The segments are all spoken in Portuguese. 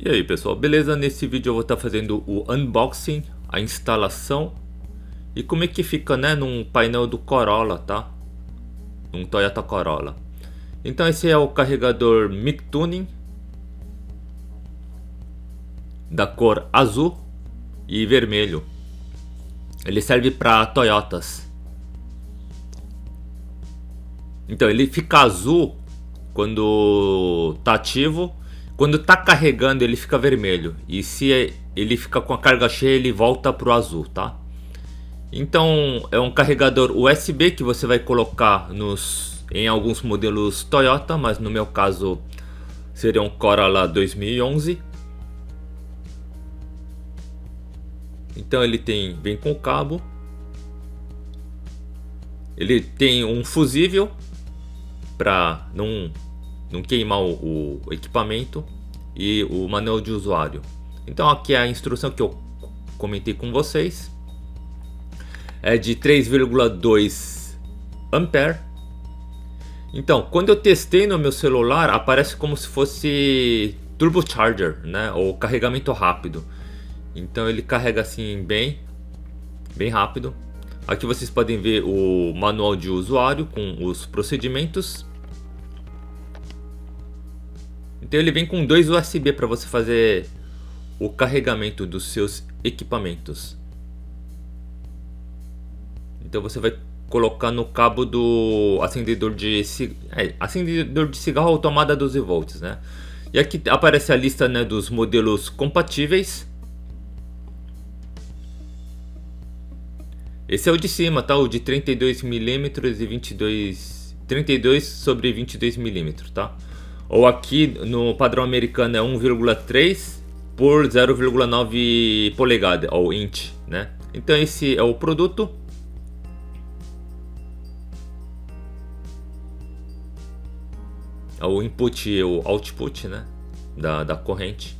E aí pessoal, beleza? Nesse vídeo eu vou estar fazendo o unboxing, a instalação e como é que fica, né, num painel do Corolla, tá? Num Toyota Corolla. Então esse é o carregador Mictuning da cor azul e vermelho. Ele serve para Toyotas. Então ele fica azul quando tá ativo. Quando tá carregando ele fica vermelho, e se ele fica com a carga cheia ele volta pro azul, tá? Então é um carregador USB que você vai colocar em alguns modelos Toyota, mas no meu caso seria um Corolla 2011. Então ele vem com o cabo, ele tem um fusível para não queimar o equipamento e o manual de usuário. Então aqui é a instrução que eu comentei com vocês. É de 3,2 ampere. Então quando eu testei no meu celular aparece como se fosse turbocharger, né, ou carregamento rápido. Então ele carrega assim bem rápido. Aqui vocês podem ver o manual de usuário com os procedimentos. Então ele vem com dois USB para você fazer o carregamento dos seus equipamentos. Então você vai colocar no cabo do acendedor de cigarro ou tomada 12 volts, né? E aqui aparece a lista, né, dos modelos compatíveis. Esse é o de cima, tá? O de 32mm e 32 sobre 22mm, tá? Ou aqui no padrão americano é 1,3 por 0,9 polegada, ou inch, né? Então esse é o produto. É o input e o output, né? Da corrente.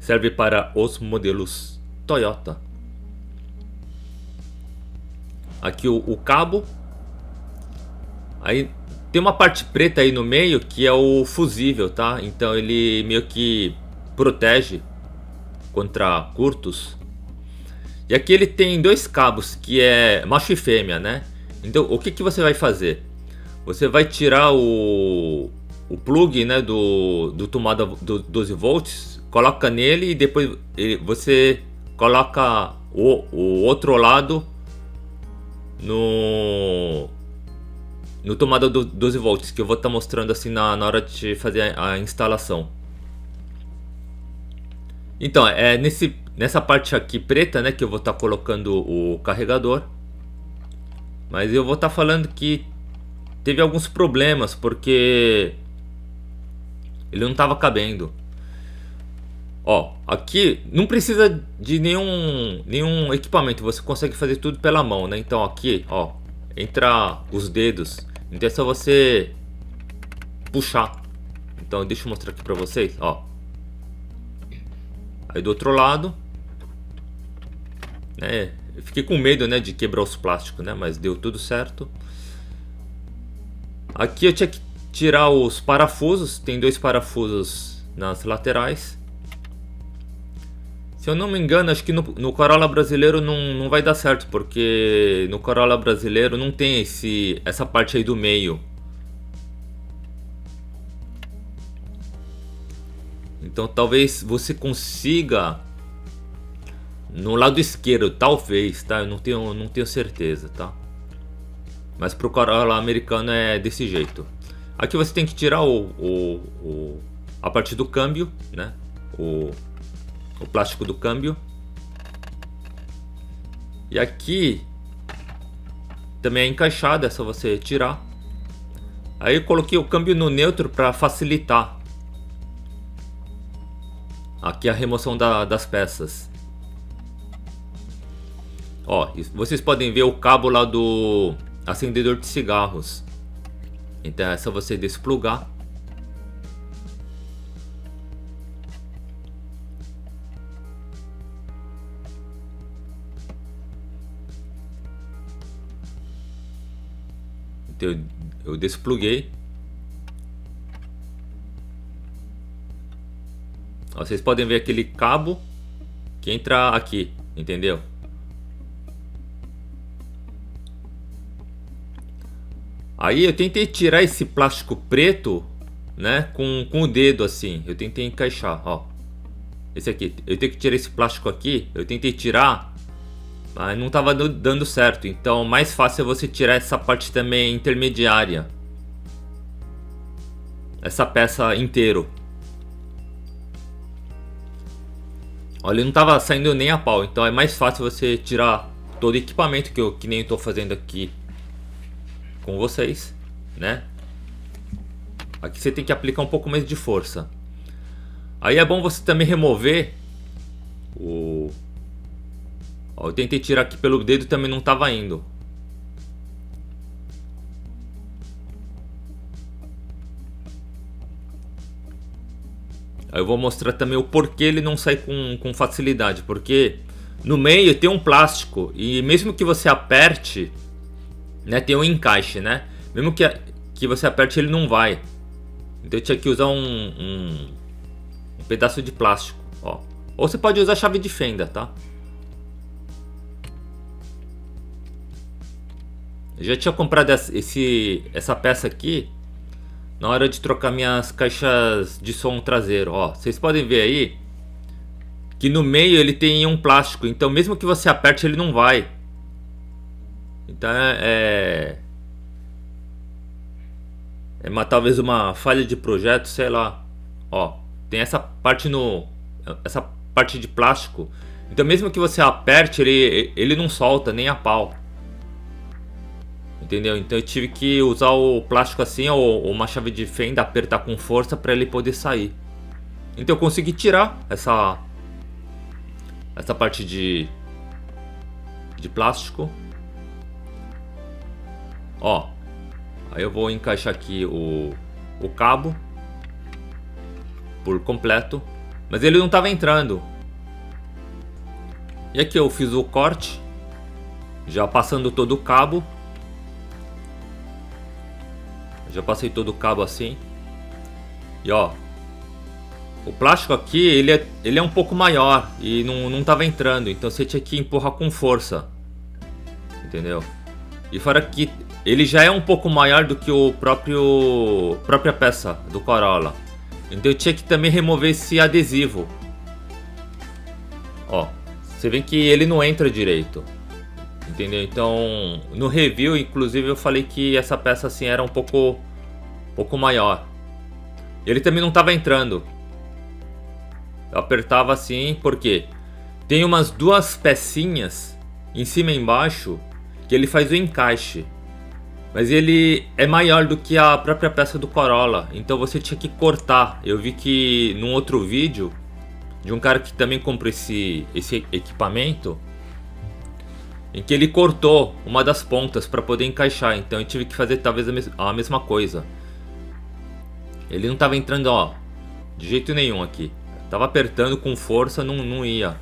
Serve para os modelos Toyota. Aqui o cabo. Aí tem uma parte preta aí no meio que é o fusível, tá? Então ele meio que protege contra curtos. E aqui ele tem dois cabos, que é macho e fêmea, né? Então o que você vai fazer? Você vai tirar o plug, né, do tomada do 12 volts, coloca nele e depois você coloca o outro lado no tomada do 12 volts, que eu vou estar mostrando assim na hora de fazer a instalação. Então é nessa parte aqui preta, né, que eu vou estar colocando o carregador. Mas eu vou estar falando que teve alguns problemas porque ele não estava cabendo. Ó, aqui não precisa de nenhum equipamento, você consegue fazer tudo pela mão, né? Então aqui, ó, entra os dedos, então é só você puxar. Então deixa eu mostrar aqui pra vocês, ó. Aí do outro lado, né? Eu fiquei com medo, né, de quebrar os plásticos, né? Mas deu tudo certo. Aqui eu tinha que tirar os parafusos, tem dois parafusos nas laterais. Se eu não me engano, acho que no Corolla brasileiro não vai dar certo, porque no Corolla brasileiro não tem essa parte aí do meio. Então talvez você consiga no lado esquerdo, talvez, tá? Eu não tenho certeza, tá? Mas pro Corolla americano é desse jeito. Aqui você tem que tirar a parte do câmbio, né? O plástico do câmbio. E aqui também é encaixado, é só você tirar. Aí eu coloquei o câmbio no neutro para facilitar aqui a remoção das peças. Ó, vocês podem ver o cabo lá do acendedor de cigarros. Então é só você desplugar. Eu despluguei Ó, vocês podem ver aquele cabo que entra aqui, entendeu? Aí eu tentei tirar esse plástico preto, né, com o dedo assim. Eu tentei encaixar, ó. Esse aqui, eu tenho que tirar esse plástico aqui. Eu tentei tirar, mas não estava dando certo. Então, mais fácil é você tirar essa parte também intermediária. Essa peça inteiro. Olha, não estava saindo nem a pau. Então, é mais fácil você tirar todo o equipamento que nem eu estou fazendo aqui com vocês, né? Aqui você tem que aplicar um pouco mais de força. Aí é bom você também remover o... Ó, eu tentei tirar aqui pelo dedo, também não estava indo. Aí eu vou mostrar também o porquê ele não sai com facilidade. Porque no meio tem um plástico e mesmo que você aperte, né, tem um encaixe, né? Mesmo que você aperte, ele não vai. Então eu tinha que usar um pedaço de plástico, ó. Ou você pode usar chave de fenda, tá? Eu já tinha comprado essa peça aqui na hora de trocar minhas caixas de som traseiro, ó. Vocês podem ver aí que no meio ele tem um plástico, então mesmo que você aperte, ele não vai. Então é uma, talvez uma falha de projeto, sei lá, ó. Tem essa parte de plástico. Então mesmo que você aperte, ele não solta nem a pau. Entendeu? Então eu tive que usar o plástico assim, ou uma chave de fenda, apertar com força para ele poder sair. Então eu consegui tirar essa parte de plástico. Ó. Aí eu vou encaixar aqui o cabo por completo, mas ele não estava entrando. E aqui eu fiz o corte, já passando todo o cabo. Já passei todo o cabo assim. E ó, o plástico aqui ele é um pouco maior e não estava entrando, então você tinha que empurrar com força, entendeu? E fora que ele já é um pouco maior do que o própria peça do Corolla. Então eu tinha que também remover esse adesivo. Ó, você vê que ele não entra direito, entendeu? Então no review, inclusive, eu falei que essa peça assim era um pouco maior. Ele também não estava entrando. Eu apertava assim porque tem umas duas pecinhas em cima e embaixo que ele faz o encaixe. Mas ele é maior do que a própria peça do Corolla, então você tinha que cortar. Eu vi que num outro vídeo de um cara que também comprou esse equipamento, em que ele cortou uma das pontas para poder encaixar. Então eu tive que fazer talvez a mesma coisa. Ele não estava entrando, ó, de jeito nenhum aqui. Tava apertando com força, não ia.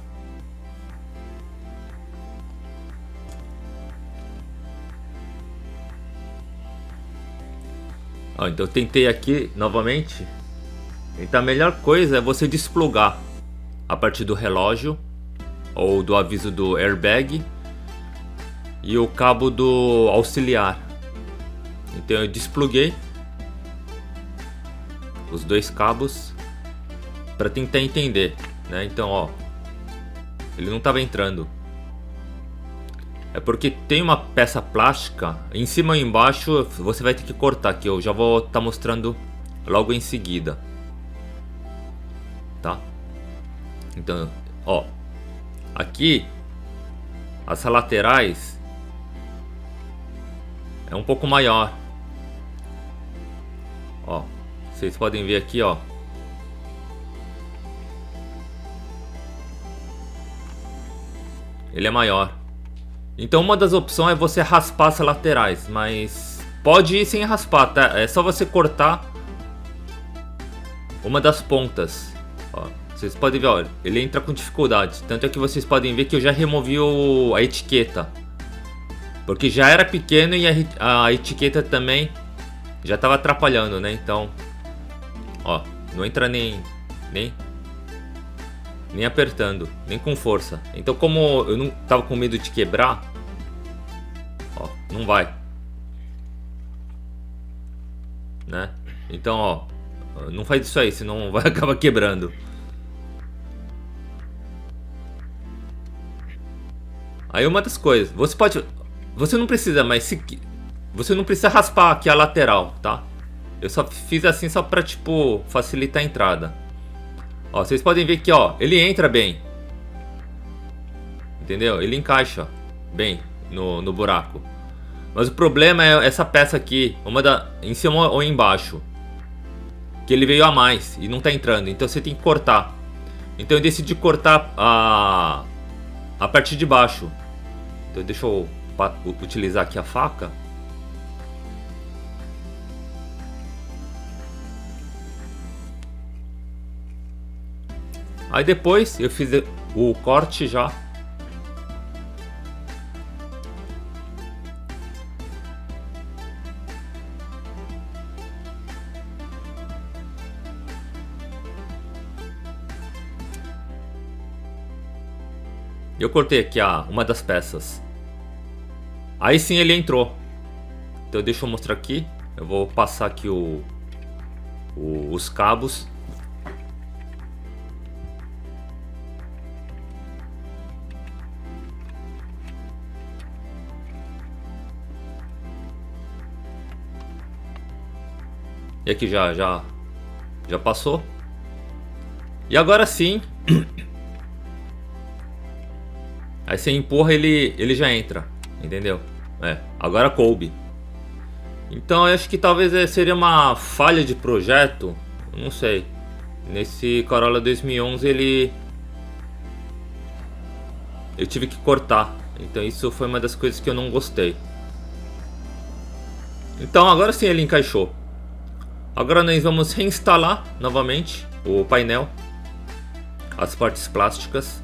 Então eu tentei aqui novamente. Então a melhor coisa é você desplugar a partir do relógio ou do aviso do airbag e o cabo do auxiliar. Então eu despluguei os dois cabos para tentar entender, né? Então ó, ele não estava entrando. É porque tem uma peça plástica em cima e embaixo, você vai ter que cortar, que eu já vou estar mostrando logo em seguida, tá? Então, ó, aqui as laterais é um pouco maior. Ó, vocês podem ver aqui, ó. Ele é maior. Então uma das opções é você raspar as laterais, mas pode ir sem raspar, tá? É só você cortar uma das pontas, ó. Vocês podem ver, ó, ele entra com dificuldade. Tanto é que vocês podem ver que eu já removi a etiqueta, porque já era pequeno e a etiqueta também já estava atrapalhando, né? Então, ó, não entra nem nem apertando, nem com força. Então como eu não tava com medo de quebrar, ó, não vai, né? Então, ó, não faz isso aí, senão vai acabar quebrando. Aí uma das coisas, você pode, você não precisa, mas se, você não precisa raspar aqui a lateral, tá? Eu só fiz assim só pra, tipo, facilitar a entrada. Ó, vocês podem ver que, ó, ele entra bem. Entendeu? Ele encaixa bem no buraco. Mas o problema é essa peça aqui, uma em cima ou embaixo, que ele veio a mais e não tá entrando, então você tem que cortar. Então eu decidi cortar a parte de baixo. Então deixa eu utilizar aqui a faca. Aí depois eu fiz o corte já. Eu cortei aqui uma das peças. Aí sim ele entrou. Então deixa eu mostrar aqui. Eu vou passar aqui os cabos. E aqui já passou. E agora sim. Aí você empurra, ele já entra, entendeu? É, agora coube. Então eu acho que talvez seria uma falha de projeto, não sei. Nesse Corolla 2011 eu tive que cortar, então isso foi uma das coisas que eu não gostei. Então agora sim ele encaixou. Agora nós vamos reinstalar novamente o painel, as partes plásticas.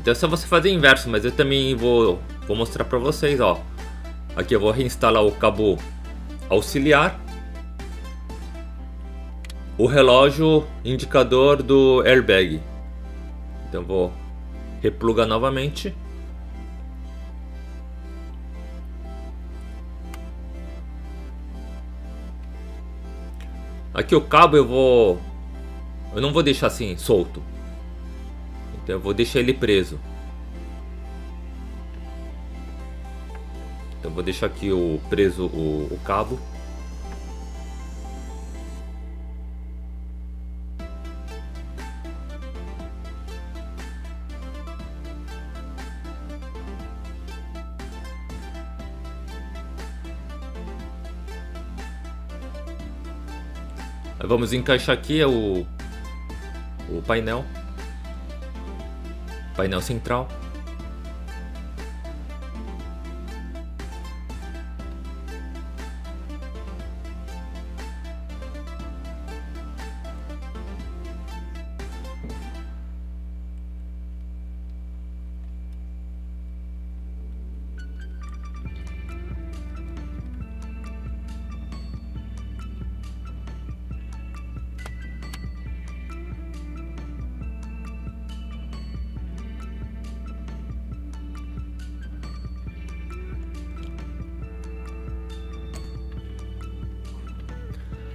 Então é só você fazer inverso, mas eu também vou mostrar para vocês, ó. Aqui eu vou reinstalar o cabo auxiliar, o relógio indicador do airbag. Então eu vou replugar novamente. Aqui o cabo eu não vou deixar assim solto. Então eu vou deixar ele preso. Então eu vou deixar aqui preso o cabo. Aí vamos encaixar aqui o painel. Painel central.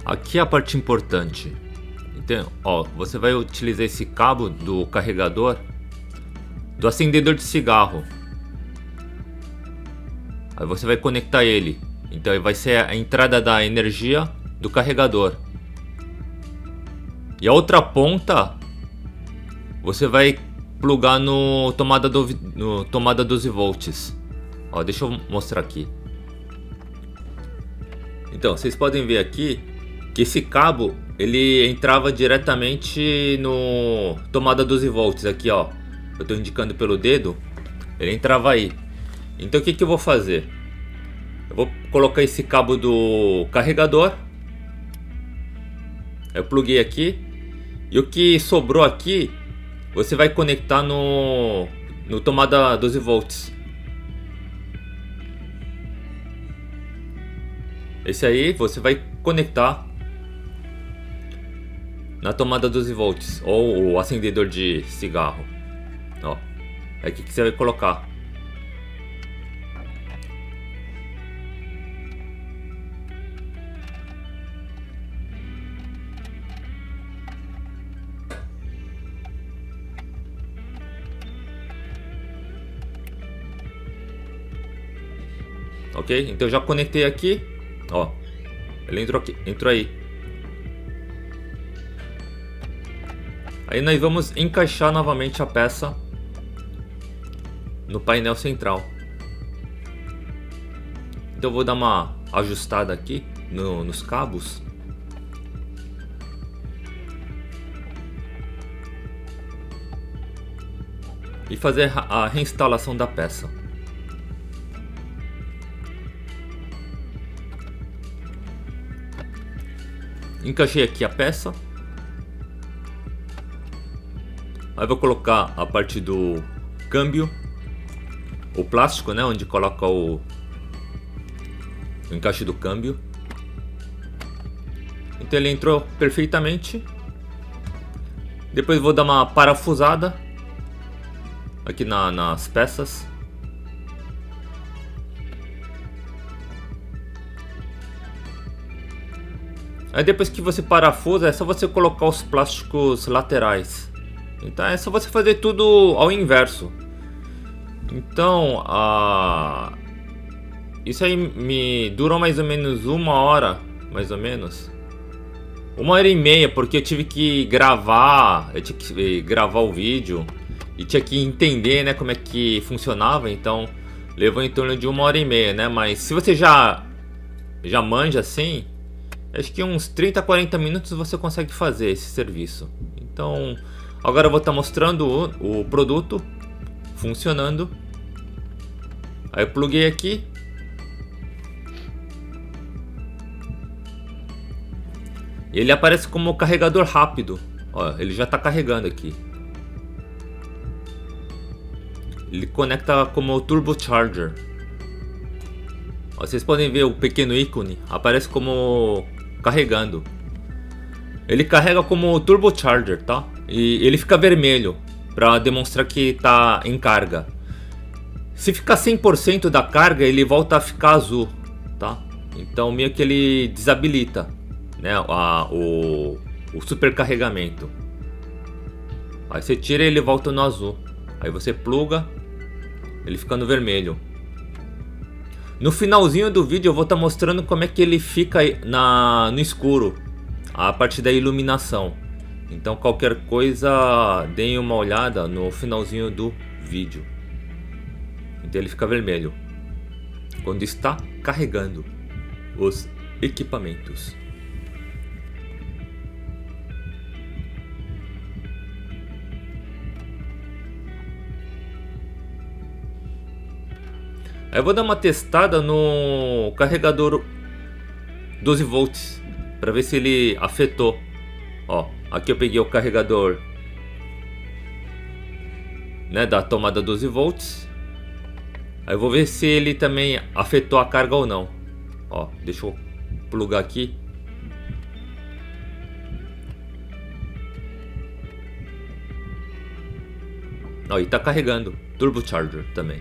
Aqui é a parte importante. Então, ó, você vai utilizar esse cabo do carregador do acendedor de cigarro. Aí você vai conectar ele. Então ele vai ser a entrada da energia do carregador. E a outra ponta você vai plugar no tomada 12 volts. Ó, deixa eu mostrar aqui. Então, vocês podem ver aqui que esse cabo ele entrava diretamente no tomada 12 volts aqui, ó. Eu estou indicando pelo dedo, ele entrava aí. Então o que eu vou fazer? Eu vou colocar esse cabo do carregador. Eu pluguei aqui e o que sobrou aqui você vai conectar no tomada 12 volts. Esse aí você vai conectar na tomada 12 volts ou o acendedor de cigarro, ó, é aqui que você vai colocar. Ok, então eu já conectei aqui, ó, ele entrou aqui, entrou aí. Aí nós vamos encaixar novamente a peça no painel central. Então eu vou dar uma ajustada aqui nos cabos. E fazer a reinstalação da peça. Encaixei aqui a peça. Aí vou colocar a parte do câmbio, o plástico, né, onde coloca o encaixe do câmbio. Então ele entrou perfeitamente. Depois vou dar uma parafusada aqui nas peças. Aí depois que você parafusa, é só você colocar os plásticos laterais. Então é só você fazer tudo ao inverso. Então isso aí me durou mais ou menos uma hora, mais ou menos. Uma hora e meia, porque eu tive que gravar, o vídeo. E tinha que entender, né, como é que funcionava, então levou em torno de uma hora e meia, né. Mas se você já manja assim, acho que uns 30 a 40 minutos você consegue fazer esse serviço. Então agora eu vou estar mostrando o produto funcionando. Aí eu pluguei aqui. E ele aparece como carregador rápido. Ó, ele já está carregando aqui. Ele conecta como turbocharger. Ó, vocês podem ver o pequeno ícone. Aparece como carregando. Ele carrega como turbocharger, tá? E ele fica vermelho para demonstrar que tá em carga. Se ficar 100% da carga, ele volta a ficar azul, tá? Então meio que ele desabilita, né, o supercarregamento. Aí você tira e ele volta no azul. Aí você pluga, ele fica no vermelho. No finalzinho do vídeo eu vou estar mostrando como é que ele fica no escuro, a parte da iluminação. Então qualquer coisa, deem uma olhada no finalzinho do vídeo. Então ele fica vermelho quando está carregando os equipamentos. Eu vou dar uma testada no carregador 12 volts para ver se ele afetou. Ó, aqui eu peguei o carregador, né, da tomada 12 volts. Aí eu vou ver se ele também afetou a carga ou não. Ó, deixa eu plugar aqui. Ó, e tá carregando, turbocharger também.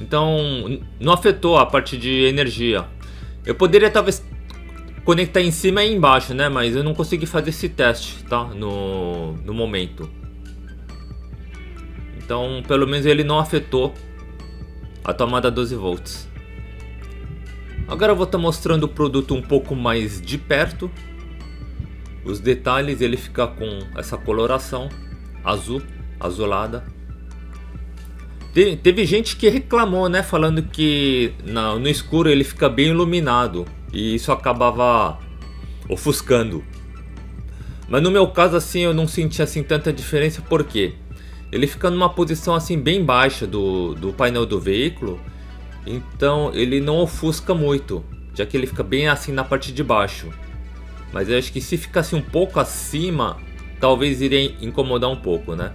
Então não afetou a parte de energia. Eu poderia talvez conectar em cima e embaixo, né? Mas eu não consegui fazer esse teste, tá? No momento. Então pelo menos ele não afetou a tomada 12 volts. Agora eu vou estar mostrando o produto um pouco mais de perto. Os detalhes, ele fica com essa coloração azul, azulada. Teve gente que reclamou, né, falando que no escuro ele fica bem iluminado e isso acabava ofuscando. Mas no meu caso assim eu não senti assim tanta diferença, porque ele fica numa posição assim bem baixa do painel do veículo, então ele não ofusca muito, já que ele fica bem assim na parte de baixo. Mas eu acho que se ficasse um pouco acima, talvez iria incomodar um pouco, né?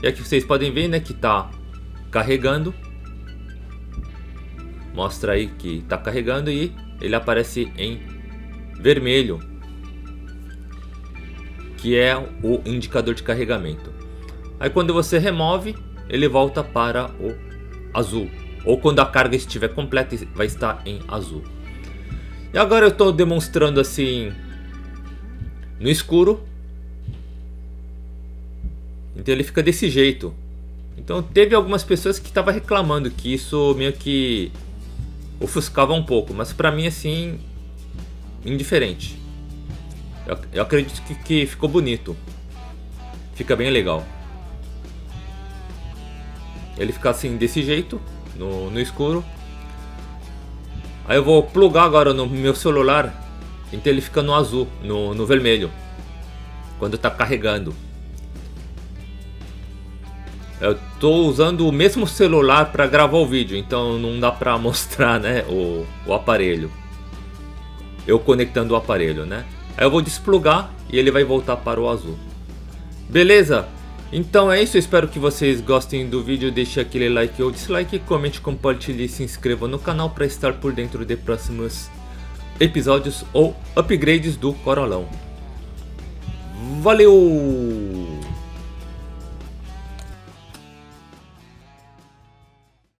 E aqui vocês podem ver, né, que tá carregando. Mostra aí que tá carregando e ele aparece em vermelho, que é o indicador de carregamento. Aí quando você remove, ele volta para o azul, ou quando a carga estiver completa, vai estar em azul. E agora eu estou demonstrando assim no escuro, então ele fica desse jeito. Então teve algumas pessoas que estavam reclamando que isso meio que ofuscava um pouco, mas para mim assim, indiferente. Eu acredito que ficou bonito, fica bem legal. Ele fica assim desse jeito no escuro. Aí eu vou plugar agora no meu celular, então ele fica no azul, no vermelho, quando está carregando. Eu estou usando o mesmo celular para gravar o vídeo, então não dá para mostrar, né, o aparelho, eu conectando o aparelho, né. Aí eu vou desplugar e ele vai voltar para o azul. Beleza? Então é isso, eu espero que vocês gostem do vídeo. Deixe aquele like ou dislike, comente, compartilhe e se inscreva no canal para estar por dentro de próximos episódios ou upgrades do Corollão. Valeu!